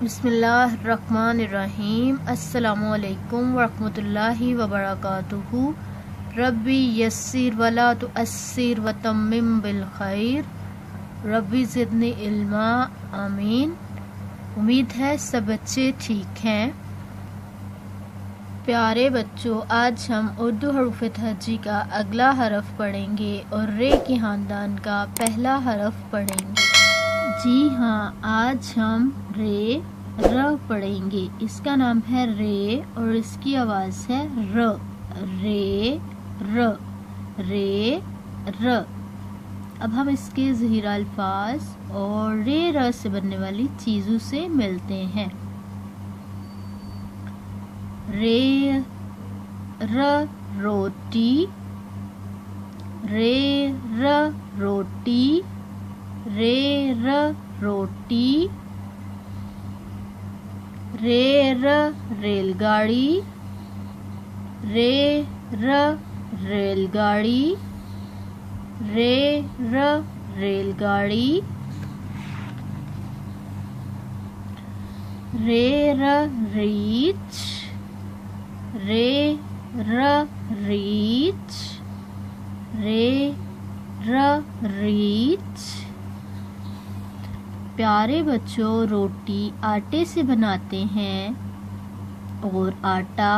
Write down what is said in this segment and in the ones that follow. बिस्मिल्लाहिर्रहमानिर्रहीम अस्सलामुअलैकुम वरहमतुल्लाहि वबरकातुहू। रब्बी यस्सिर वला तुअस्सिर वतम्मिम बिलखैर रब्बी ज़िदनी इल्मा आमीन। उम्मीद है सब बच्चे ठीक हैं। प्यारे बच्चों, आज हम उर्दू हरूफ़े तहजी का अगला हरफ पढ़ेंगे और रे के ख़ानदान का पहला हरफ पढ़ेंगे। जी हाँ, आज हम रे र पढ़ेंगे। इसका नाम है रे और इसकी आवाज़ है र। रे र, रे र। अब हम इसके ज़हीरा अल्फाज और रे र से बनने वाली चीज़ों से मिलते हैं। रे र रोटी, रे र रोटी, रे र रोटी। रे र रेलगाड़ी, रे र रेलगाड़ी, रे र रेलगाड़ी। रे र रीच, रे र रीच, रे र रीच। प्यारे बच्चों, रोटी आटे से बनाते हैं और आटा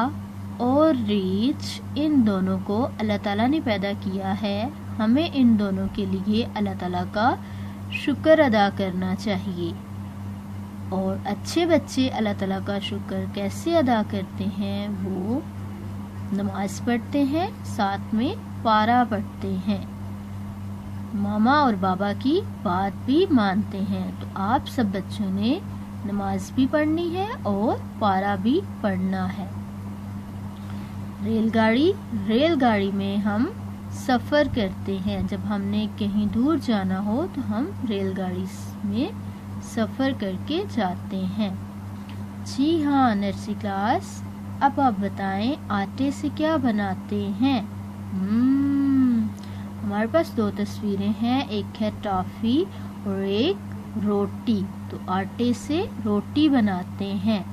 और रीच इन दोनों को अल्लाह ताला ने पैदा किया है। हमें इन दोनों के लिए अल्लाह ताला का शुक्र अदा करना चाहिए। और अच्छे बच्चे अल्लाह ताला का शुक्र कैसे अदा करते हैं, वो नमाज पढ़ते हैं, साथ में पारा पढ़ते हैं, मामा और बाबा की बात भी मानते हैं। तो आप सब बच्चों ने नमाज भी पढ़नी है और पारा भी पढ़ना है। रेलगाड़ी, रेलगाड़ी में हम सफ़र करते हैं। जब हमने कहीं दूर जाना हो तो हम रेलगाड़ी में सफ़र करके जाते हैं। जी हाँ नर्सरी क्लास, अब आप बताएं आटे से क्या बनाते हैं। हमारे पास दो तस्वीरें हैं, एक है टॉफ़ी और एक रोटी। तो आटे से रोटी बनाते हैं।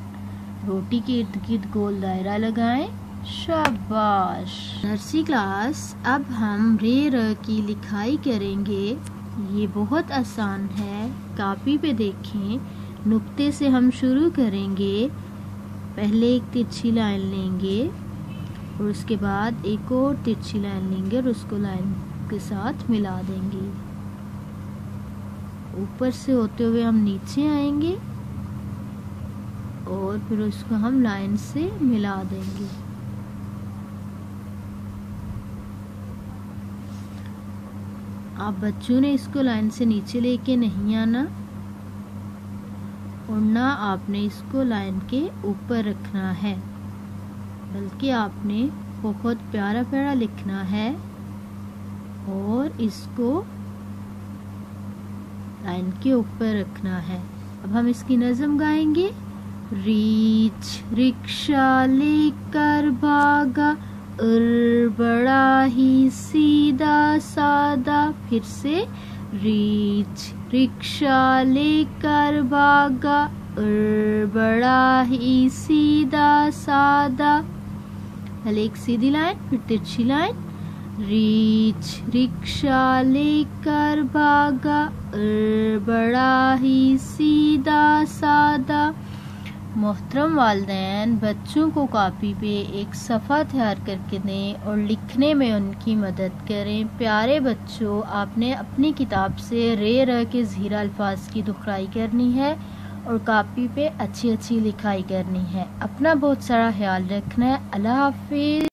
रोटी के इर्द गिर्द गोल दायरा लगाएं। शाबाश नर्सरी क्लास, अब हम रे र की लिखाई करेंगे। ये बहुत आसान है, कापी पे देखें। नुक्ते से हम शुरू करेंगे। पहले एक तिरछी लाइन लेंगे और उसके बाद एक और तिरछी लाइन लेंगे और उसको लाइन के साथ मिला देंगे। ऊपर से होते हुए हम नीचे आएंगे और फिर उसको हम लाइन से मिला देंगे। आप बच्चों ने इसको लाइन से नीचे लेके नहीं आना और ना आपने इसको लाइन के ऊपर रखना है, बल्कि आपने बहुत प्यारा प्यारा लिखना है और इसको लाइन के ऊपर रखना है। अब हम इसकी नज़म गाएंगे। रीच रिक्शा लेकर भागा, उर बड़ा ही सीधा सादा। फिर से रीच रिक्शा लेकर भागा, उर बड़ा ही सीधा सादा। पहले एक सीधी लाइन, फिर तिरछी लाइन। रीच रिक्शा लेकर भागा, उर बड़ा ही सीधा सादा। मोहतरम वालिदैन, बच्चों को कॉपी पे एक सफ़ा तैयार करके दें और लिखने में उनकी मदद करें। प्यारे बच्चों, आपने अपनी किताब से रे र के ज़हीरा अल्फाज की दुखराई करनी है और कापी पे अच्छी अच्छी लिखाई करनी है। अपना बहुत सारा ख्याल रखना है। अल्लाह हाफिज़।